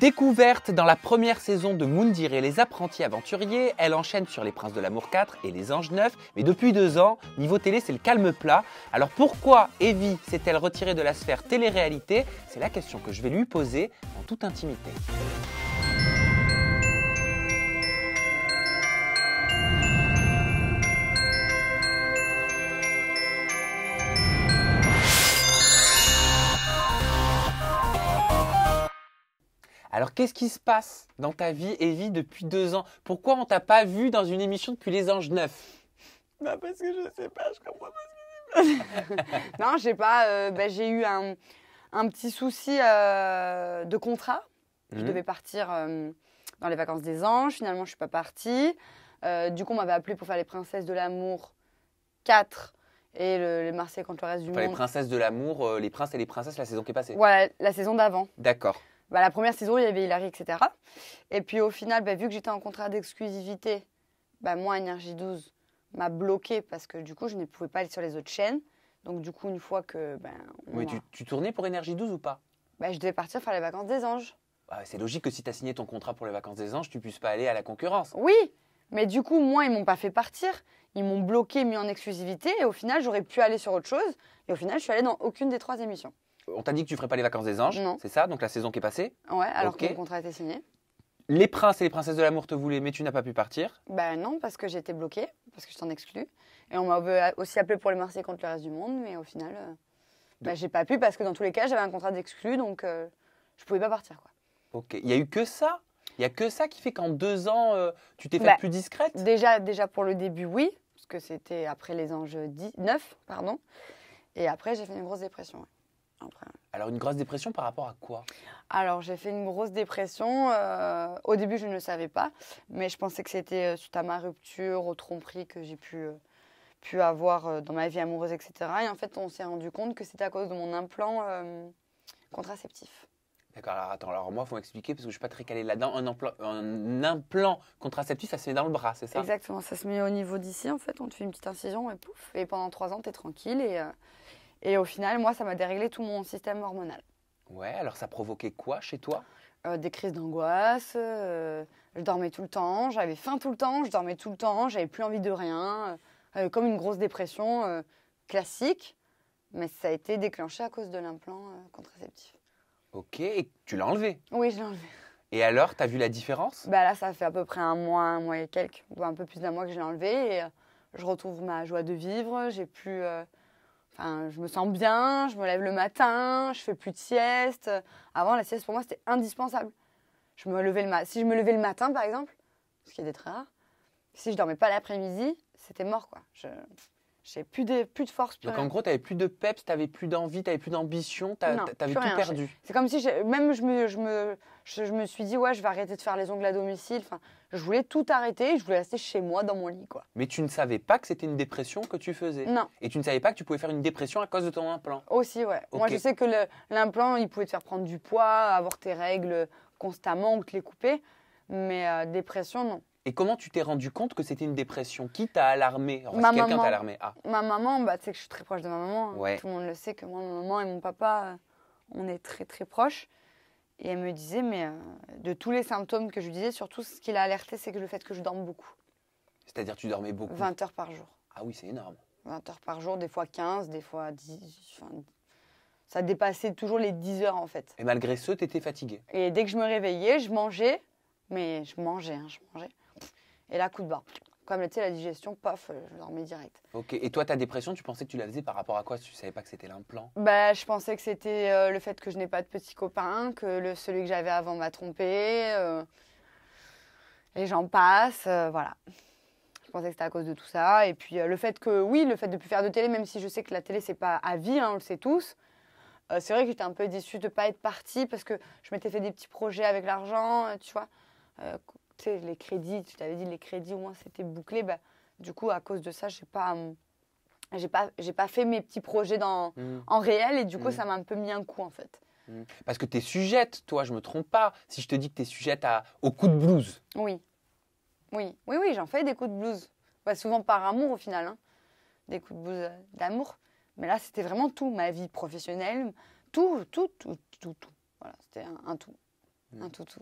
Découverte dans la première saison de Moundir et les apprentis aventuriers, elle enchaîne sur Les Princes de l'Amour 4 et Les Anges 9, mais depuis 2 ans, niveau télé, c'est le calme plat. Alors pourquoi Evy s'est-elle retirée de la sphère télé-réalité? C'est la question que je vais lui poser en toute intimité. Alors qu'est-ce qui se passe dans ta vie, Evy, depuis 2 ans? Pourquoi on t'a pas vu dans une émission depuis Les Anges 9? Bah parce que je sais pas, je comprends pas ce que c'est. Non, je sais pas, j'ai eu un petit souci de contrat. Je devais partir dans les vacances des Anges, finalement je suis pas partie. Du coup, on m'avait appelé pour faire Les Princesses de l'Amour 4. Et les Marseillais contre le reste du monde. Les Princesses de l'Amour, les princes et les princesses, la saison qui est passée. Voilà, la saison d'avant. D'accord. Bah, la première saison, il y avait Hilary, etc. Et puis au final, vu que j'étais en contrat d'exclusivité, moi, Énergie 12 m'a bloqué parce que du coup, je ne pouvais pas aller sur les autres chaînes. Donc du coup, une fois que... tu tournais pour Énergie 12 ou pas? Je devais partir faire les vacances des Anges. Ah, c'est logique que si tu as signé ton contrat pour les vacances des Anges, tu ne puisses pas aller à la concurrence. Oui, mais du coup, moi, ils ne m'ont pas fait partir. Ils m'ont bloqué, mis en exclusivité. Et au final, j'aurais pu aller sur autre chose. Et au final, je suis allée dans aucune des 3 émissions. On t'a dit que tu ne ferais pas les vacances des Anges, c'est ça? Donc la saison qui est passée? Ouais, alors que mon contrat a été signé. Les princes et les princesses de l'amour te voulaient, mais tu n'as pas pu partir? Non, parce que j'ai été bloquée, parce que je t'en exclue. Et on m'a aussi appelé pour les Marseillais contre le reste du monde, mais au final, j'ai pas pu parce que dans tous les cas, j'avais un contrat d'exclu, donc je pouvais pas partir, quoi. Ok, il n'y a eu que ça? Il n'y a que ça qui fait qu'en 2 ans, tu t'es faite plus discrète? Déjà pour le début, oui, parce que c'était après les Anges 9, pardon. Et après, j'ai fait une grosse dépression, ouais. Après. Alors une grosse dépression par rapport à quoi? Alors j'ai fait une grosse dépression, au début je ne le savais pas, mais je pensais que c'était suite à ma rupture, aux tromperies que j'ai pu avoir dans ma vie amoureuse, etc. Et en fait on s'est rendu compte que c'était à cause de mon implant contraceptif. D'accord, alors attends, alors moi il faut m'expliquer parce que je ne suis pas très calée là-dedans. Un implant contraceptif, ça se met dans le bras, c'est ça? Exactement, ça se met au niveau d'ici en fait, on te fait une petite incision et pouf, et pendant 3 ans tu es tranquille Et au final, moi, ça m'a déréglé tout mon système hormonal. Ouais, alors ça provoquait quoi chez toi? Des crises d'angoisse, je dormais tout le temps, j'avais faim tout le temps, je dormais tout le temps, j'avais plus envie de rien, comme une grosse dépression classique, mais ça a été déclenché à cause de l'implant contraceptif. Ok, et tu l'as enlevé? Oui, je l'ai enlevé. Et alors, t'as vu la différence? Là, ça fait à peu près 1 mois et quelques, un peu plus d'1 mois que je l'ai enlevé, et je retrouve ma joie de vivre, j'ai pu... je me sens bien, je me lève le matin, je fais plus de sieste. Avant, la sieste, pour moi, c'était indispensable. Si je me levais le matin, par exemple, ce qui est très rare, si je dormais pas l'après-midi, c'était mort, quoi. J'ai plus de force. Donc, en gros, tu n'avais plus de peps, tu n'avais plus d'envie, tu n'avais plus d'ambition, tu avais tout perdu. C'est comme si, je me suis dit, ouais, je vais arrêter de faire les ongles à domicile. Enfin, je voulais tout arrêter, je voulais rester chez moi, dans mon lit, quoi. Mais tu ne savais pas que c'était une dépression que tu faisais? Non. Et tu ne savais pas que tu pouvais faire une dépression à cause de ton implant? Aussi, ouais. Okay. Moi, je sais que l'implant, il pouvait te faire prendre du poids, avoir tes règles constamment ou te les couper. Mais dépression, non. Et comment tu t'es rendu compte que c'était une dépression? Qui t'a alarmée? Quelqu'un t'a alarmée? Ma maman, tu sais que je suis très proche de ma maman. Ouais. Tout le monde le sait que moi, ma maman et mon papa, on est très très proches. Et elle me disait, mais de tous les symptômes que je lui disais, surtout ce qui l'a alertée, c'est le fait que je dorme beaucoup. C'est-à-dire tu dormais beaucoup? 20 heures par jour. Ah oui, c'est énorme. 20 heures par jour, des fois 15, des fois 10. Enfin, ça dépassait toujours les 10 heures en fait. Et malgré ce, tu étais fatiguée? Et dès que je me réveillais, je mangeais. Mais je mangeais. Et là, coup de barre. Comme tu sais, la digestion, paf, je dormais direct. Ok. Et toi, ta dépression, tu pensais que tu la faisais par rapport à quoi? Tu ne savais pas que c'était l'implant? Je pensais que c'était le fait que je n'ai pas de petit copain, que celui que j'avais avant m'a trompé. Et j'en passe, voilà. Je pensais que c'était à cause de tout ça. Et puis le fait de ne plus faire de télé, même si je sais que la télé, c'est pas à vie, hein, on le sait tous. C'est vrai que j'étais un peu déçue de ne pas être partie parce que je m'étais fait des petits projets avec l'argent, tu vois. Les crédits, tu t'avais dit les crédits au moins c'était bouclé, du coup à cause de ça j'ai pas fait mes petits projets en réel et du coup ça m'a un peu mis un coup en fait. Parce que tu es sujette, toi, je me trompe pas, si je te dis que tu es sujette aux coups de blues. Oui, j'en fais des coups de blues, souvent par amour au final, hein. Des coups de blues d'amour, mais là c'était vraiment tout, ma vie professionnelle, tout, voilà, c'était un tout. Un toutou.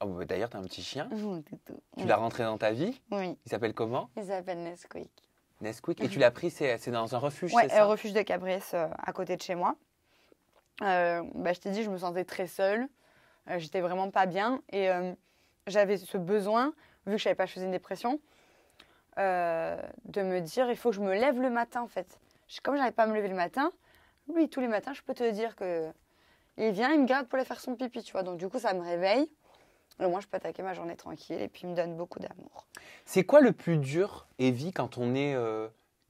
Oh, bah, d'ailleurs, tu as un petit chien. Un toutou. Tu l'as rentré dans ta vie. Oui. Il s'appelle comment? Il s'appelle Nesquik. Nesquik. Et tu l'as pris, c'est dans un refuge, ouais, c'est ça? Oui, un refuge de Cabresse à côté de chez moi. Bah, je t'ai dit, je me sentais très seule. J'étais vraiment pas bien. Et j'avais ce besoin, vu que je n'avais pas choisi une dépression, de me dire, il faut que je me lève le matin, en fait. Comme je n'arrivais pas à me lever le matin, lui, tous les matins, je peux te dire que... Il vient, il me garde pour aller faire son pipi, tu vois. Donc, du coup, ça me réveille. Au moins, je peux attaquer ma journée tranquille et puis il me donne beaucoup d'amour. C'est quoi le plus dur, Evy, quand on est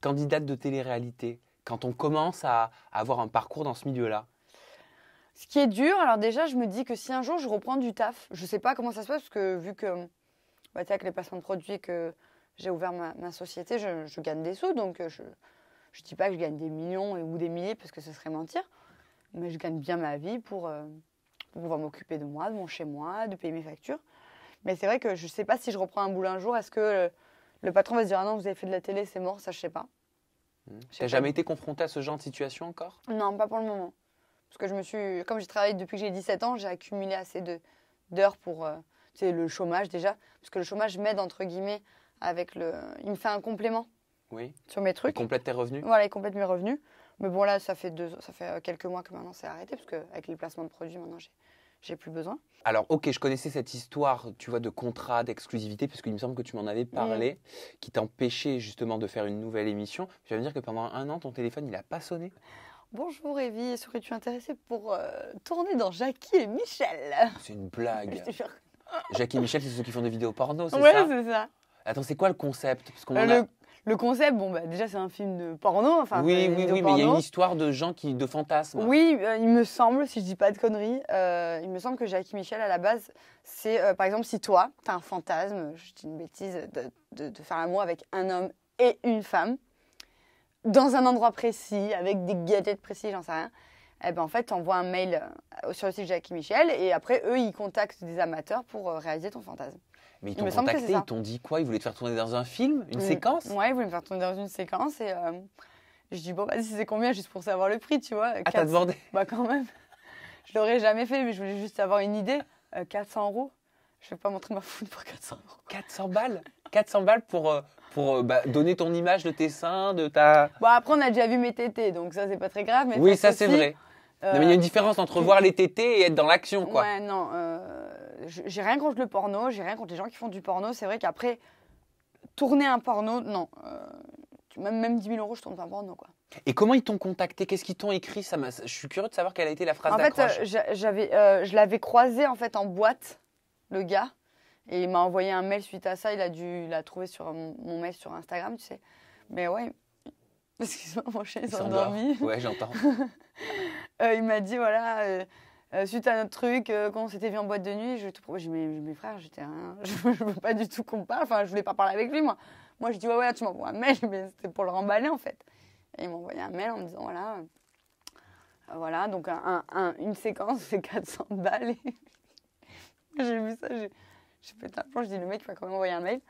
candidate de télé-réalité? Quand on commence à avoir un parcours dans ce milieu-là? Ce qui est dur, alors déjà, je me dis que si un jour, je reprends du taf, je ne sais pas comment ça se passe, parce que vu que, bah, avec les placements de produits, que j'ai ouvert ma société, je gagne des sous. Donc, je ne dis pas que je gagne des millions ou des milliers, parce que ce serait mentir. Mais je gagne bien ma vie pour pouvoir m'occuper de moi, de mon chez-moi, de payer mes factures. Mais c'est vrai que je ne sais pas si je reprends un boulot un jour. Est-ce que le patron va se dire « Ah non, vous avez fait de la télé, c'est mort », ça je ne sais pas. Tu n'as jamais été confrontée à ce genre de situation encore? Non, pas pour le moment. Parce que je me suis, comme j'ai travaillé depuis que j'ai 17 ans, j'ai accumulé assez d'heures pour tu sais, le chômage déjà. Parce que le chômage m'aide, entre guillemets, avec le... Il me fait un complément sur mes trucs. Il complète tes revenus? Voilà, il complète mes revenus. Mais bon, là, ça fait quelques mois que maintenant c'est arrêté, parce qu'avec les placements de produits, maintenant, j'ai plus besoin. Alors, ok, je connaissais cette histoire, tu vois, de contrat, d'exclusivité, parce qu'il me semble que tu m'en avais parlé, qui t'empêchait justement de faire une nouvelle émission. Tu vas me dire que pendant un an, ton téléphone, il n'a pas sonné. Bonjour, Evy, serais-tu intéressée pour tourner dans Jacquie et Michel? C'est une blague. Je te jure. Jacquie et Michel, c'est ceux qui font des vidéos porno, c'est ça? Ouais, c'est ça. Attends, c'est quoi le concept? Parce qu'on Le concept, bon, bah, déjà, c'est un film de porno. Enfin, oui, mais il y a une histoire de gens qui, de fantasmes. Oui, il me semble, si je dis pas de conneries, il me semble que Jacquie Michel, à la base, c'est, par exemple, si toi, tu as un fantasme, je dis une bêtise, de faire l'amour avec un homme et une femme, dans un endroit précis, avec des gadgets précis, j'en sais rien, eh ben, en fait, tu envoies un mail sur le site Jacquie Michel et après, eux, ils contactent des amateurs pour réaliser ton fantasme. Mais ils t'ont contacté, ils t'ont dit quoi? Ils voulaient te faire tourner dans un film? Une séquence? Ouais, ils voulaient me faire tourner dans une séquence et je dis bon, vas-y, c'est combien? Juste pour savoir le prix, tu vois. Ah, t'as demandé? Bah quand même. Je l'aurais jamais fait, mais je voulais juste avoir une idée. 400 €. Je vais pas montrer ma foule pour 400 €. 400 balles? 400 balles pour bah, donner ton image de tes seins, de ta... Bon, après, on a déjà vu mes tétés, donc ça, c'est pas très grave. Mais oui, ça, c'est vrai. Non, mais il y a une différence entre voir les tétés et être dans l'action, quoi. Ouais, non. J'ai rien contre le porno, j'ai rien contre les gens qui font du porno. C'est vrai qu'après, tourner un porno, non. Même 10 000 €, je tourne pas un porno, quoi. Et comment ils t'ont contacté? Qu'est-ce qu'ils t'ont écrit? Je suis curieux de savoir quelle a été la phrase d'accroche. En fait, je l'avais croisé en fait en boîte, le gars. Et il m'a envoyé un mail suite à ça. Il a trouvé sur mon mail sur Instagram, tu sais. Mais ouais... Excuse-moi, mon chien s'est endormi. Ouais, j'entends. Il m'a dit, voilà, suite à notre truc, quand on s'était vu en boîte de nuit, je te propose, j'ai dit, mes frères, j'étais rien, je veux pas du tout qu'on parle, enfin, je voulais pas parler avec lui, moi. Moi, je dis, ouais, tu m'envoies un mail, mais c'était pour le remballer, en fait. Et il m'a envoyé un mail en me disant, voilà, voilà, donc une séquence, c'est 400 balles. J'ai vu ça, j'ai fait un plan, je dis, le mec, il m'a quand même envoyé un mail,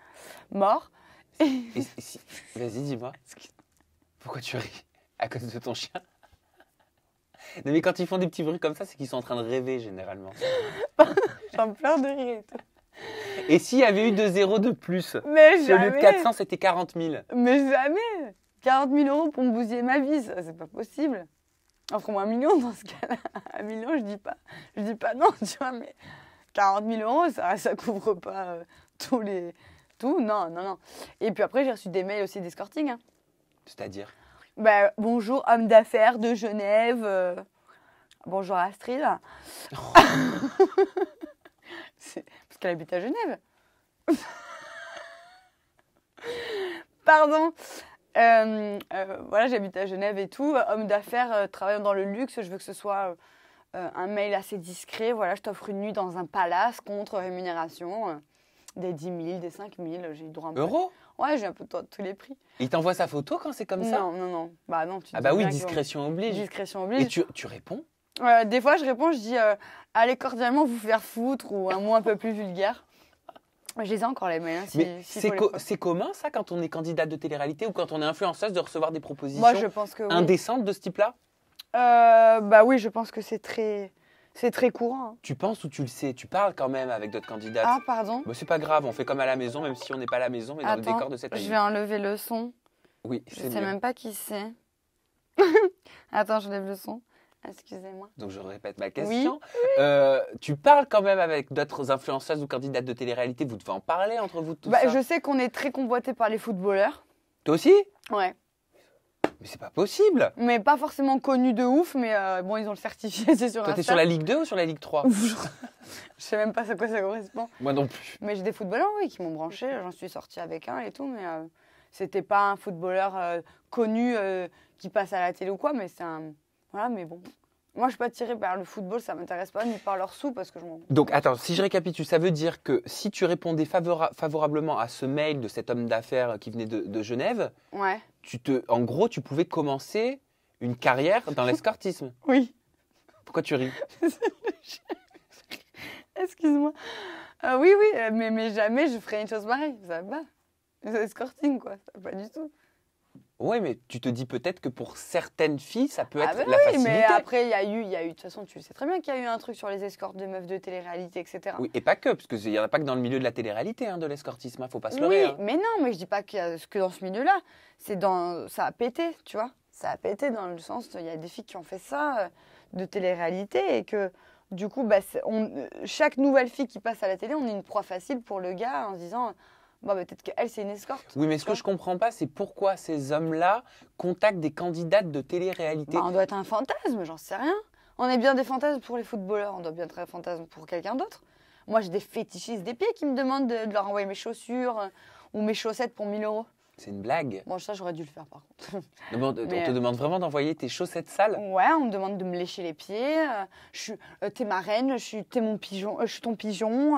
mort. Vas-y, dis-moi. Pourquoi tu ris? À cause de ton chien? Non mais quand ils font des petits bruits comme ça, c'est qu'ils sont en train de rêver généralement. J'en pleure de rire et tout. Et s'il y avait eu 2 € de plus? Mais jamais. Au lieu de 400, c'était 40 000. Mais jamais. 40 000 € pour me bousiller ma vie, ça c'est pas possible. Offre-moi 1 million dans ce cas-là. 1 million, je dis pas non, tu vois, mais 40 000 €, ça couvre pas tout, non. Et puis après, j'ai reçu des mails aussi d'escorting, hein. C'est-à-dire? Bah, bonjour, homme d'affaires de Genève. Bonjour, Astrid. Oh. Parce qu'elle habite à Genève. Pardon. Voilà, j'habite à Genève et tout. Homme d'affaires travaillant dans le luxe. Je veux que ce soit un mail assez discret. Voilà, je t'offre une nuit dans un palace contre rémunération. Des 10 000, des 5 000. J'ai eu droit à un euro? Ouais, j'ai un peu de tous les prix. Il t'envoie sa photo quand c'est comme ça? Non. Bah non, tu te... Ah bah oui, discrétion oblige. Discrétion oblige. Et tu réponds? Des fois, je réponds, je dis allez cordialement vous faire foutre ou un mot un peu plus vulgaire. Je les ai encore les mails. Hein, c'est commun ça quand on est candidate de télé-réalité ou quand on est influenceuse de recevoir des propositions indécentes de ce type-là? Bah oui, je pense que c'est très... C'est très courant. Hein. Tu penses ou tu le sais? Tu parles quand même avec d'autres candidates. Ah, pardon. Bah, c'est pas grave, on fait comme à la maison, même si on n'est pas à la maison, mais dans le décor de cette année. Je vais enlever le son. Oui, c'est mieux. Je sais même pas qui c'est. Attends, je lève le son. Excusez-moi. Donc, je répète ma question. Oui. Tu parles quand même avec d'autres influenceuses ou candidates de télé-réalité. Vous devez en parler entre vous tout ça. Je sais qu'on est très convoité par les footballeurs. Toi aussi? Ouais. Mais c'est pas possible. Mais pas forcément connu de ouf, mais bon, ils ont le certifié, c'est sûr. Toi, t'es sur la Ligue 2 ou sur la Ligue 3? Je sais même pas à quoi ça correspond. Moi non plus. Mais j'ai des footballeurs, oui, qui m'ont branché. J'en suis sortie avec un et tout, mais c'était pas un footballeur connu qui passe à la télé ou quoi, mais c'est un... Voilà, mais bon, moi je suis pas attirée par le football, ça m'intéresse pas, ni par leurs sous parce que je m'en... Donc attends, si je récapitule, ça veut dire que si tu répondais favorablement à ce mail de cet homme d'affaires qui venait de Genève, ouais, en gros tu pouvais commencer une carrière dans l'escortisme. Oui. Pourquoi tu ris? Excuse-moi. Oui, oui, mais jamais je ferais une chose pareille, ça va pas. L'escorting quoi, ça va pas du tout. Oui, mais tu te dis peut-être que pour certaines filles, ça peut être la facilité. Mais après, il y a eu, de toute façon, tu sais très bien qu'il y a eu un truc sur les escortes de meufs de télé-réalité, etc. Oui, et pas que, parce qu'il n'y en a pas que dans le milieu de la télé-réalité, hein, de l'escortisme, il ne faut pas se leurrer. Oui, hein. Mais non, mais je ne dis pas que dans ce milieu-là, ça a pété, tu vois. Ça a pété dans le sens, il y a des filles qui ont fait ça, de télé-réalité, et que du coup, bah, chaque nouvelle fille qui passe à la télé, on est une proie facile pour le gars en se disant... Bah, peut-être qu'elle, c'est une escorte. Oui, mais ce que je comprends pas, c'est pourquoi ces hommes-là contactent des candidates de télé-réalité. Bah, on doit être un fantasme, j'en sais rien. On est bien des fantasmes pour les footballeurs, on doit bien être un fantasme pour quelqu'un d'autre. Moi, j'ai des fétichistes des pieds qui me demandent de leur envoyer mes chaussures ou mes chaussettes pour 1000 €. C'est une blague. Bon, ça, j'aurais dû le faire, par contre. On te demande vraiment d'envoyer tes chaussettes sales? Ouais, on me demande de me lécher les pieds. T'es ma reine, t'es mon pigeon, je suis ton pigeon.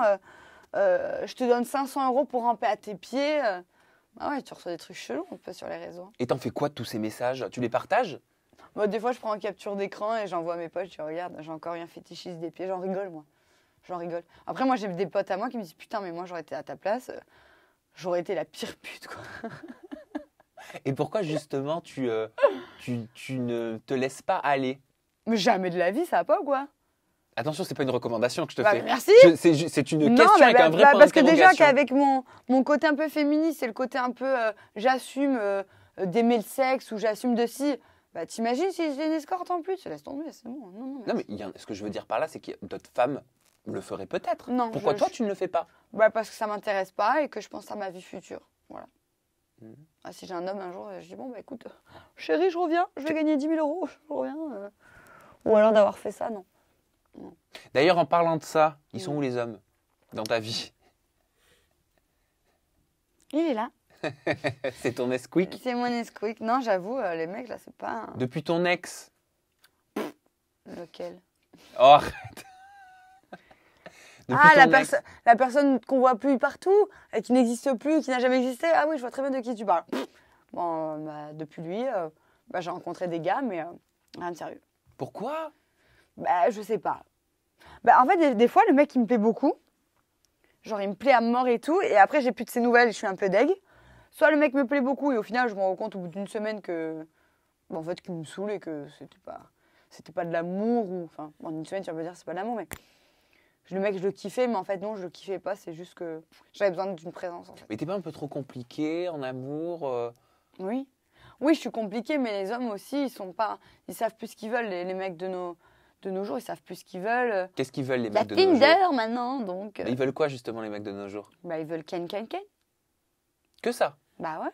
Je te donne 500 € pour ramper à tes pieds. Ah ouais, tu reçois des trucs chelous un peu sur les réseaux. Et t'en fais quoi de tous ces messages? Tu les partages? Bah, des fois, je prends une capture d'écran et j'envoie à mes potes. Je regarde, j'ai encore eu un fétichiste des pieds. J'en rigole, moi. J'en rigole. Après, moi, j'ai des potes à moi qui me disent putain, mais moi, j'aurais été à ta place. J'aurais été la pire pute, quoi. Et pourquoi, justement, tu ne te laisses pas aller? Mais jamais de la vie, ça va pas, quoi. Attention, c'est pas une recommandation que je te fais. Merci. C'est une question avec un vrai point d'interrogation. Parce que déjà qu'avec mon côté un peu féministe et le côté un peu j'assume d'aimer le sexe ou j'assume de bah t'imagines si j'ai une escorte en plus, laisse tomber, c'est bon. Non mais ce que je veux dire par là, c'est que d'autres femmes le feraient peut-être. Non. Pourquoi toi tu ne le fais pas? Bah parce que ça m'intéresse pas et que je pense à ma vie future. Voilà. Mmh. Ah, si j'ai un homme un jour, je dis bon bah écoute, chérie, je reviens, je vais gagner 10 000 €, je reviens. Ou alors d'avoir fait ça, non. D'ailleurs, en parlant de ça, ils sont où les hommes dans ta vie? Il est là. C'est ton Nesquik? C'est mon Nesquik. Non, j'avoue, les mecs, là, c'est pas... Un... Depuis ton ex? Pff, lequel? Oh, arrête. Ah, la personne qu'on voit plus partout, qui n'existe plus, qui n'a jamais existé. Ah oui, je vois très bien de qui tu parles. Bon, bah, depuis lui, bah, j'ai rencontré des gars, mais rien de sérieux. Pourquoi? Bah, je sais pas. Bah, en fait, des fois, le mec, il me plaît beaucoup. Genre, il me plaît à mort et tout. Et après, j'ai plus de ses nouvelles et je suis un peu deg. Soit le mec me plaît beaucoup et au final, je me rends compte au bout d'une semaine que... Bah, en fait, qu'il me saoule et que c'était pas de l'amour ou... Enfin, en une semaine, tu vas me dire c'est pas de l'amour, mais... Le mec, je le kiffais, mais en fait, non, je le kiffais pas. C'est juste que j'avais besoin d'une présence, en fait. Mais t'es pas un peu trop compliqué en amour Oui. Oui, je suis compliquée, mais les hommes aussi, ils sont pas... Ils savent plus ce qu'ils veulent, les mecs de nos... De nos jours, ils savent plus ce qu'ils veulent. Qu'est-ce qu'ils veulent, les mecs de nos jours? Il y a Tinder maintenant, donc. Ils veulent quoi, justement, les mecs de nos jours? Bah, ils veulent ken. Que ça? Bah ouais.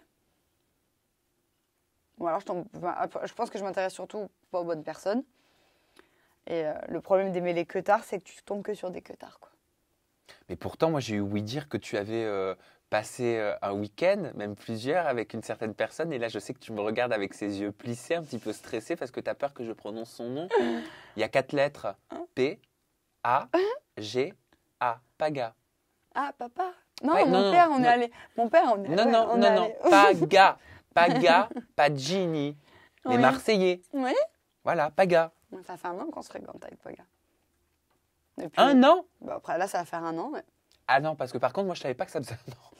Bon, alors, je pense que je m'intéresse surtout pas aux bonnes personnes. Et le problème d'aimer les queutards, c'est que tu tombes que sur des queutards, quoi. Mais pourtant, moi, j'ai eu ouï dire que tu avais passé un week-end, même plusieurs, avec une certaine personne. Et là, je sais que tu me regardes avec ses yeux plissés, un petit peu stressé, parce que tu as peur que je prononce son nom. Il y a 4 lettres. P-A-G-A. Paga. Ah, papa. Non, ouais, mon père, on est allé. Mon père, on est allé. Non. Paga. Paga, Pagini. Oui. Les Marseillais. Oui. Voilà, Paga. Ça fait 1 an qu'on se fréquente avec Paga. Depuis... 1 an? Bah, après, là, ça va faire 1 an. Mais... Ah non, parce que par contre, moi, je savais pas que ça faisait 1 an.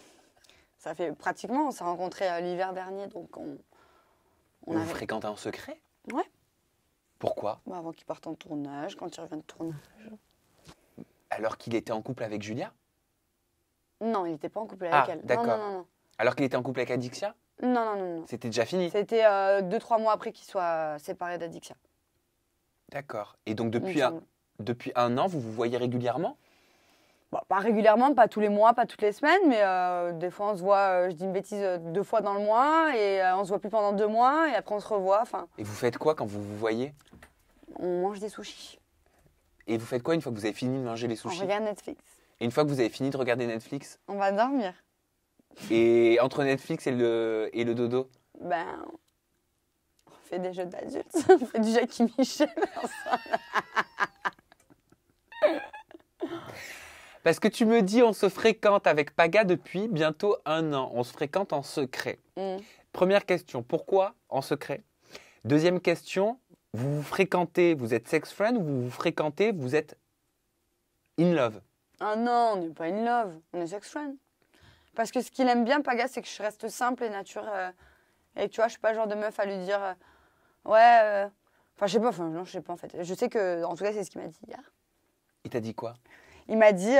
Ça fait pratiquement, on s'est rencontrés l'hiver dernier, donc on avait... Vous fréquentez en secret? Ouais. Pourquoi? Bah avant qu'il parte en tournage, quand il revient de tournage. Alors qu'il était en couple avec Julia? Non, il n'était pas en couple avec elle. D'accord. Non, non, non, non. Alors qu'il était en couple avec Adixia? Non, non, non, non. C'était déjà fini? C'était 2-3 mois après qu'il soit séparé d'Adixia. D'accord. Et donc depuis un an, vous vous voyez régulièrement? Bon, pas régulièrement, pas tous les mois, pas toutes les semaines, mais des fois on se voit, je dis une bêtise, 2 fois dans le mois, et on se voit plus pendant 2 mois, et après on se revoit. Fin... Et vous faites quoi quand vous vous voyez? On mange des sushis. Et vous faites quoi une fois que vous avez fini de manger les sushis? On regarde Netflix. Et une fois que vous avez fini de regarder Netflix? On va dormir. Et entre Netflix et le dodo? Ben, on fait des jeux d'adultes, on fait du Jacquie et Michel. Parce que tu me dis, on se fréquente avec Paga depuis bientôt 1 an. On se fréquente en secret. Mmh. Première question, pourquoi en secret? Deuxième question, vous vous fréquentez, vous êtes sex friend, ou vous vous fréquentez, vous êtes in love? Ah non, on n'est pas in love, on est sex friend. Parce que ce qu'il aime bien, Paga, c'est que je reste simple et naturelle. Et tu vois, je suis pas le genre de meuf à lui dire, ouais, enfin, je sais pas, enfin, non, je sais pas en fait. Je sais que, en tout cas, c'est ce qu'il m'a dit hier. Il t'a dit quoi? Il m'a dit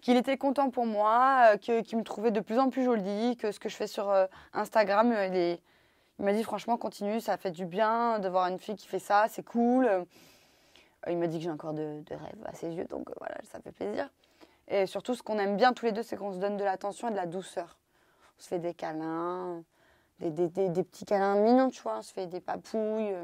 qu'il était content pour moi, qu'il me trouvait de plus en plus jolie, que ce que je fais sur Instagram, il m'a dit franchement continue, ça fait du bien de voir une fille qui fait ça, c'est cool. Il m'a dit que j'ai encore de rêves à ses yeux, donc voilà, ça fait plaisir. Et surtout, ce qu'on aime bien tous les deux, c'est qu'on se donne de l'attention et de la douceur. On se fait des câlins, des petits câlins mignons, tu vois, on se fait des papouilles,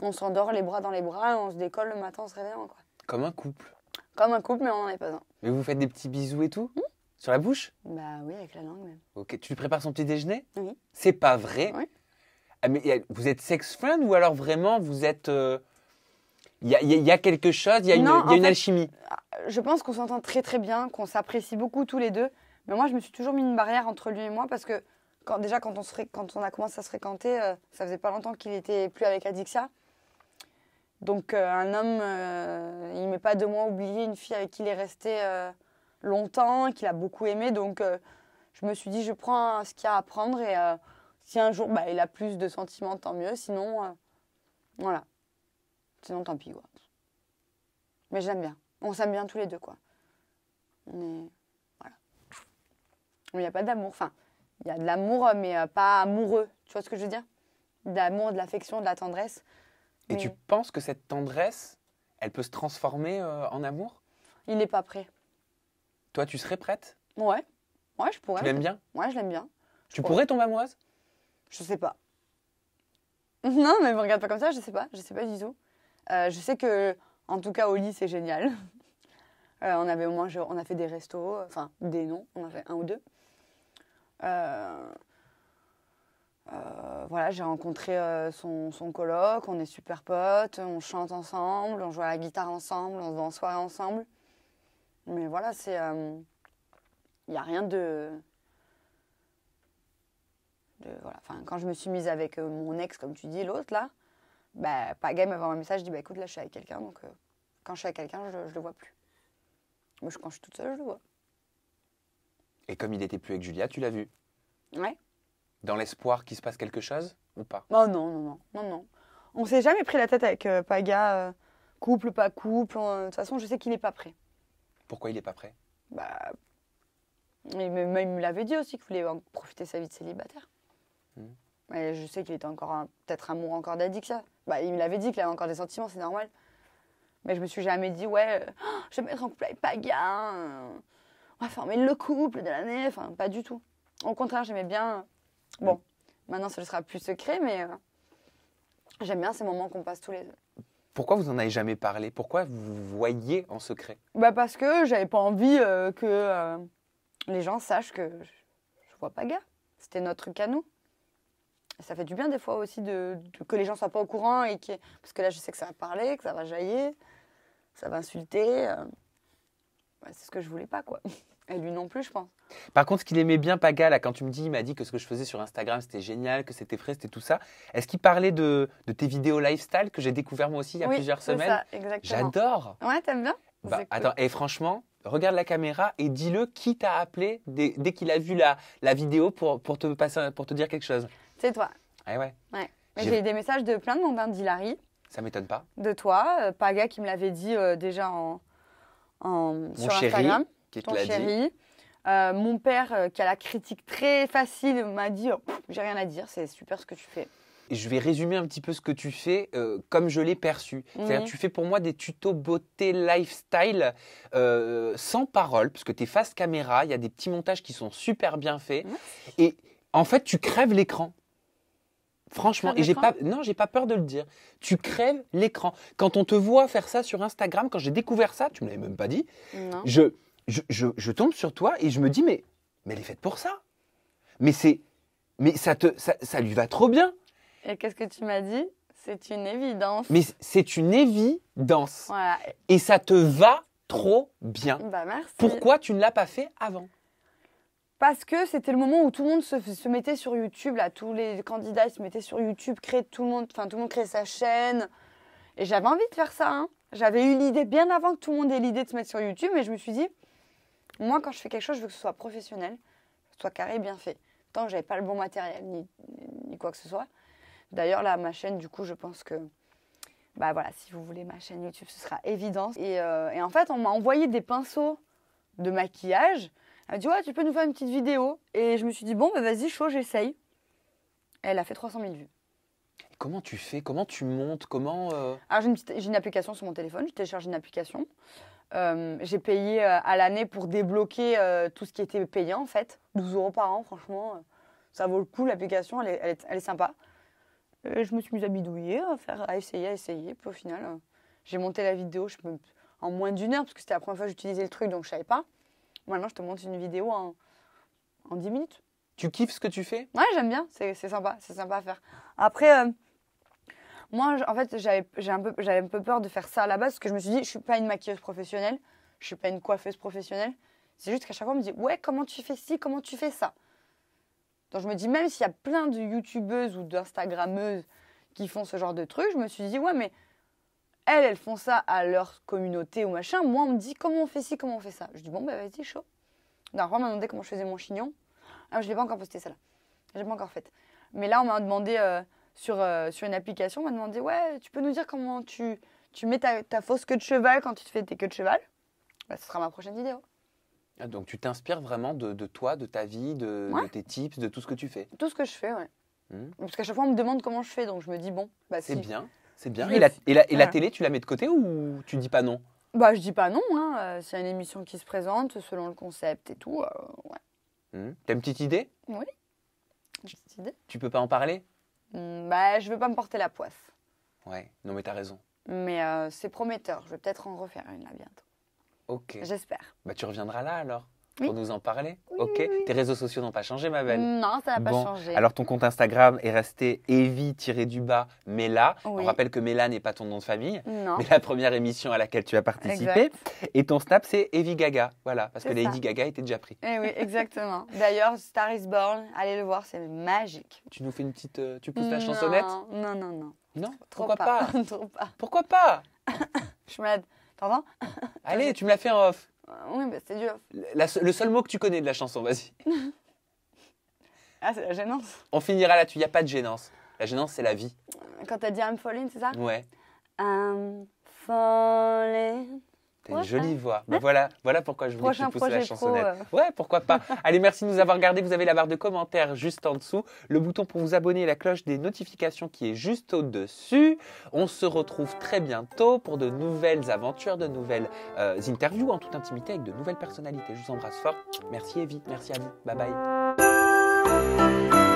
on s'endort les bras dans les bras, et on se décolle le matin en se réveillant, quoi. Comme un couple. Comme un couple, mais on n'en est pas un. Mais vous faites des petits bisous et tout? Sur la bouche? Bah oui, avec la langue même. Ok, tu lui prépares son petit déjeuner? Oui. C'est pas vrai? Oui. Ah, mais vous êtes sex friend ou alors vraiment vous êtes... Il y a quelque chose, il y a une alchimie? Je pense qu'on s'entend très très bien, qu'on s'apprécie beaucoup tous les deux. Mais moi, je me suis toujours mis une barrière entre lui et moi parce que quand on a commencé à se fréquenter, ça faisait pas longtemps qu'il était plus avec Adixia. Donc un homme, il ne met pas 2 mois à oublier une fille avec qui il est resté longtemps, qu'il a beaucoup aimé. Donc je me suis dit, je prends ce qu'il y a à prendre et si un jour bah, il a plus de sentiments, tant mieux. Sinon, voilà. Sinon, tant pis, quoi. Mais j'aime bien. On s'aime bien tous les deux, quoi. Mais voilà. Il n'y a pas d'amour. Enfin, il y a de l'amour, mais pas amoureux. Tu vois ce que je veux dire? De l'amour, de l'affection, de la tendresse. Et oui. Tu penses que cette tendresse, elle peut se transformer en amour? Il n'est pas prêt. Toi, tu serais prête? Ouais. Ouais, je pourrais. Tu l'aimes bien? Ouais, je l'aime bien. Tu pourrais tomber amoureuse? Je sais pas. Non, mais me regarde pas comme ça, je sais pas. Je sais pas du tout. Je sais que, en tout cas, au lit, c'est génial. On a fait des restos, enfin, des noms. On a fait 1 ou 2. Voilà, j'ai rencontré son coloc, on est super potes, on chante ensemble, on joue à la guitare ensemble, on se va en soirée ensemble. Mais voilà, c'est... Il n'y a rien de voilà. Enfin, quand je me suis mise avec mon ex, comme tu dis, l'autre, là, bah, Paga m'avait envoyé un message, je dis, bah écoute, là, je suis avec quelqu'un, donc quand je suis avec quelqu'un, je le vois plus. Moi, quand je suis toute seule, je le vois. Et comme il n'était plus avec Julia, tu l'as vu? Ouais. Dans l'espoir qu'il se passe quelque chose ou pas? Oh non, non, non, non, non. On s'est jamais pris la tête avec Paga, couple, pas couple. De toute façon, je sais qu'il n'est pas prêt. Pourquoi il n'est pas prêt? Bah, il me l'avait dit aussi qu'il voulait profiter sa vie de célibataire. Mais je sais qu'il était encore peut-être amoureux encore d'Adixia. Bah, il me l'avait dit qu'il avait encore des sentiments, c'est normal. Mais je me suis jamais dit, ouais, je vais me mettre en couple avec Paga, on va former le couple de l'année. Enfin, pas du tout. Au contraire, j'aimais bien... Bon, maintenant, ce ne sera plus secret, mais j'aime bien ces moments qu'on passe tous les deux. Pourquoi vous n'en avez jamais parlé? Pourquoi vous vous voyez en secret? Bah parce que j'avais pas envie que les gens sachent que je vois Paga. C'était notre truc à nous. Et ça fait du bien des fois aussi que les gens soient pas au courant. Parce que là, je sais que ça va parler, que ça va jaillir, que ça va insulter. Bah, c'est ce que je voulais pas, quoi. Et lui non plus, je pense. Par contre, ce qu'il aimait bien, Paga, là, quand tu me dis, il m'a dit que ce que je faisais sur Instagram, c'était génial, que c'était frais, c'était tout ça. Est-ce qu'il parlait de tes vidéos lifestyle que j'ai découvert moi aussi il y a plusieurs semaines? Ça, exactement. J'adore. Ouais, t'aimes bien? Bah, cool. Attends, et franchement, regarde la caméra et dis-le qui t'a appelé dès qu'il a vu la vidéo pour te dire quelque chose. C'est toi. Ah ouais. Ouais. J'ai des messages de plein de monde, d'Hilary, Ça m'étonne pas. De toi, Paga qui me l'avait dit déjà sur chéri, Instagram. Qui te l'a dit. Mon père qui a la critique très facile m'a dit oh, « j'ai rien à dire, c'est super ce que tu fais ». Je vais résumer un petit peu ce que tu fais comme je l'ai perçu. C'est-à-dire que tu fais pour moi des tutos beauté, lifestyle, sans parole, parce que tu es face caméra, il y a des petits montages qui sont super bien faits. Et en fait, tu crèves l'écran. Franchement, et j'ai pas peur de le dire. Tu crèves l'écran. Quand on te voit faire ça sur Instagram, quand j'ai découvert ça, tu me l'avais même pas dit, je tombe sur toi et je me dis, mais elle est faite pour ça. Mais ça lui va trop bien. Et qu'est-ce que tu m'as dit? C'est une évidence. Mais c'est une évidence. Voilà. Et ça te va trop bien. Bah, merci. Pourquoi tu ne l'as pas fait avant? Parce que c'était le moment où tout le monde se mettait sur YouTube. Là, tous les candidats ils se mettaient sur YouTube, tout le monde créait sa chaîne. Et j'avais envie de faire ça. Hein. J'avais eu l'idée bien avant que tout le monde ait l'idée de se mettre sur YouTube. Mais je me suis dit, moi, quand je fais quelque chose, je veux que ce soit professionnel, que ce soit carré et bien fait. Tant que je n'avais pas le bon matériel ni quoi que ce soit. D'ailleurs, là, ma chaîne, du coup, je pense que, bah voilà, si vous voulez ma chaîne YouTube, ce sera évident. Et en fait, on m'a envoyé des pinceaux de maquillage. Elle m'a dit, ouais, tu peux nous faire une petite vidéo. Et je me suis dit, bon, bah vas-y, chaud, j'essaye. Elle a fait 300 000 vues. Et comment tu fais? Comment tu montes? Comment Alors, j'ai une application sur mon téléphone. Je télécharge une application. J'ai payé à l'année pour débloquer tout ce qui était payant, en fait. 12 € par an, franchement, ça vaut le coup. L'application, elle est sympa. Je me suis mise à bidouiller, à essayer. Puis au final, j'ai monté la vidéo en moins d'1 heure, parce que c'était la première fois que j'utilisais le truc, donc je ne savais pas. Maintenant, je te monte une vidéo en 10 minutes. Tu kiffes ce que tu fais? Ouais, j'aime bien, c'est sympa à faire. Après, moi, en fait, j'avais un peu peur de faire ça à la base, parce que je me suis dit, je ne suis pas une maquilleuse professionnelle, je ne suis pas une coiffeuse professionnelle. C'est juste qu'à chaque fois, on me dit, ouais, comment tu fais ci, comment tu fais ça? Donc je me dis, même s'il y a plein de youtubeuses ou d'instagrammeuses qui font ce genre de trucs, je me suis dit, ouais, mais elles font ça à leur communauté ou machin. Moi, on me dit, comment on fait ci, comment on fait ça? Je dis, bon, bah vas-y, chaud. La dernière fois, on m'a demandé comment je faisais mon chignon. Ah, je ne l'ai pas encore posté, celle-là. Je ne l'ai pas encore faite. Mais là, on m'a demandé, sur une application, on m'a demandé, ouais, tu peux nous dire comment tu mets ta fausse queue de cheval quand tu te fais tes queues de cheval? Bah, ce sera ma prochaine vidéo. Donc, tu t'inspires vraiment de toi, de ta vie, de tes tips, de tout ce que tu fais. Tout ce que je fais, oui. Parce qu'à chaque fois, on me demande comment je fais, donc je me dis, bon, bah si. C'est bien, c'est bien. Et la télé, tu la mets de côté ou tu dis pas non? Bah, je dis pas non, hein. S'il y a une émission qui se présente, selon le concept et tout, ouais. T'as une petite idée? Oui, une petite idée. Tu peux pas en parler? Bah, je veux pas me porter la poisse. Ouais, non mais t'as raison. Mais c'est prometteur, je vais peut-être en refaire une là bientôt. Ok. J'espère. Bah, tu reviendras là alors pour nous en parler. Oui, ok. Oui. Tes réseaux sociaux n'ont pas changé, ma belle. Non, ça n'a pas changé. Alors, ton compte Instagram est resté Evy_Mela. Oui. On rappelle que Mela n'est pas ton nom de famille, non, mais la première émission à laquelle tu as participé. Exact. Et ton Snap, c'est Evy Gaga. Voilà, parce que Lady Gaga était déjà pris. Eh oui, exactement. D'ailleurs, Star is Born, allez le voir, c'est magique. Tu nous fais une petite. Tu pousses la chansonnette? Non. Non, pourquoi pas? Pourquoi pas? Je suis malade. T'entends? Allez, tu me l'as fait en off. Oui, bah, c'est du off. Le seul mot que tu connais de la chanson, vas-y. Ah, c'est la gênance. On finira là-dessus, il n'y a pas de gênance. La gênance, c'est la vie. Quand t'as dit I'm falling, c'est ça? Ouais. I'm falling. T'as une jolie voix. Ben voilà pourquoi je voulais que tu pousses la chansonnette. Ouais, pourquoi pas. Allez, merci de nous avoir regardés. Vous avez la barre de commentaires juste en dessous, le bouton pour vous abonner et la cloche des notifications qui est juste au-dessus. On se retrouve très bientôt pour de nouvelles aventures, de nouvelles interviews en toute intimité avec de nouvelles personnalités. Je vous embrasse fort. Merci Evy, merci à vous. Bye bye.